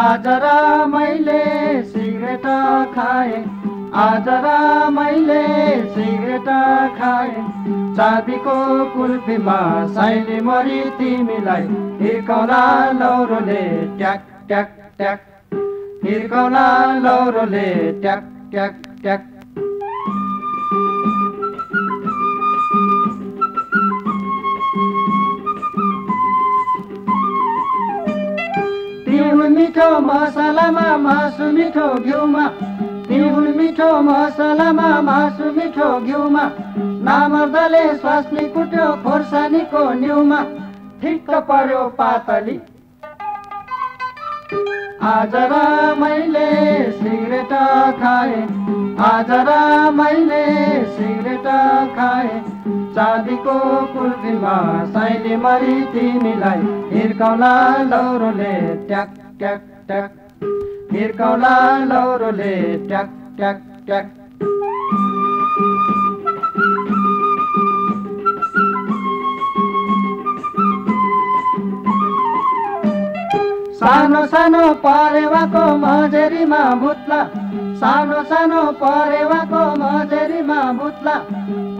आज र मैले सिगरेट खाएँ, आज र मैले सिगरेट खाएँ। चाँदीको कुल्फीमा साइली मरी तिमीलाई हिर्काउला लौरोले ट्याक ट्याक ट्याक, हिर्काउला लौरोले ट्याक ट्याक ट्याक। मिठो मसलामा मासु मिठो घिउमा, तिहुन मिठो मसलामा मासु मिठो घिउमा। नामर्दले स्वास्नी कुट्यो खोर्सानीको न्युमा, ठिक्क पर्यो पातली। आज र मैले सिगरेट खाएँ, आज र मैले सिगरेट खाएँ। चाँदीको कुल्फीमा साइली मरी तिमीलाई हिर्काउला लौरोले ट्याक ट्याक ट्याक, हिर्काउला लौरोले ट्याक ट्याक ट्याक। सानो सानो परेवाको मझेरीमा भुत्ला, सानो सानो परेवाको मझेरीमा भुत्ला।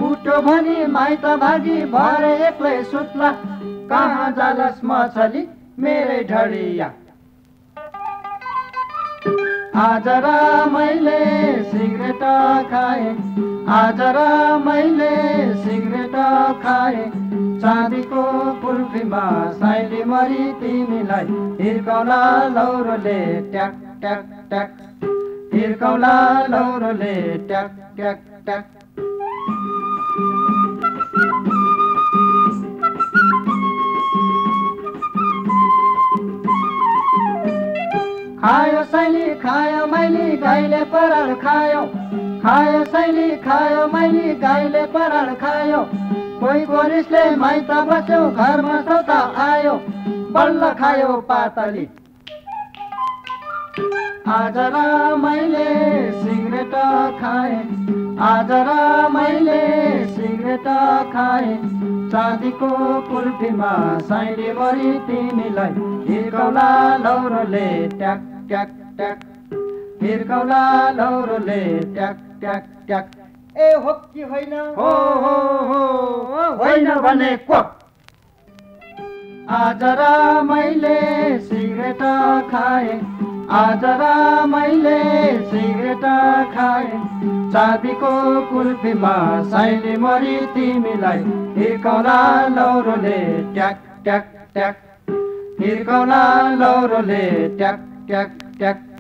उठ्यो भनी माइत भागी भर एक्लै सुत्ला, कहाँ जालस मछली मेरै ढडिया। आज र मैले सिगरेट खाएँ, आज र मैले सिगरेट खाएँ। चाँदीको कुल्फीमा साइली मरी तिमीलाई हिर्काउला लौरोले ट्याक ट्याक ट्याक, हिर्काउला लौरोले ट्याक ट्याक ट्याक। खायो साइली खायो मैले गाईले पराल खायो, खायो साइली खायो मैले गाईले पराल खायो। कोही गोरिसले माइत बस्यो घरमा सौता आयो, बल्ल खायो पातली। आज र मैले सिगरेट खाएँ, आज र मैले सिगरेट खाएँ। चाँदीको कुल्फीमा साइली मरी तिमीलाई हिर्काउला लौरोले ट्याक ट्याक ट्याक, हिर्काउला लौरोले ट्याक ट्याक ट्याक। ए हो कि होइन, हो हो हो होइन भने कोक। आज र मैले सिगरेट खाएँ, आज र मैले सिगरेट खाएँ। चाँदीको कुल्फीमा साइली मरी तिमीलाई हिर्काउला लौरोले ट्याक ट्याक ट्याक, हिर्काउला लौरोले ट्याक ट्याक ट्याक।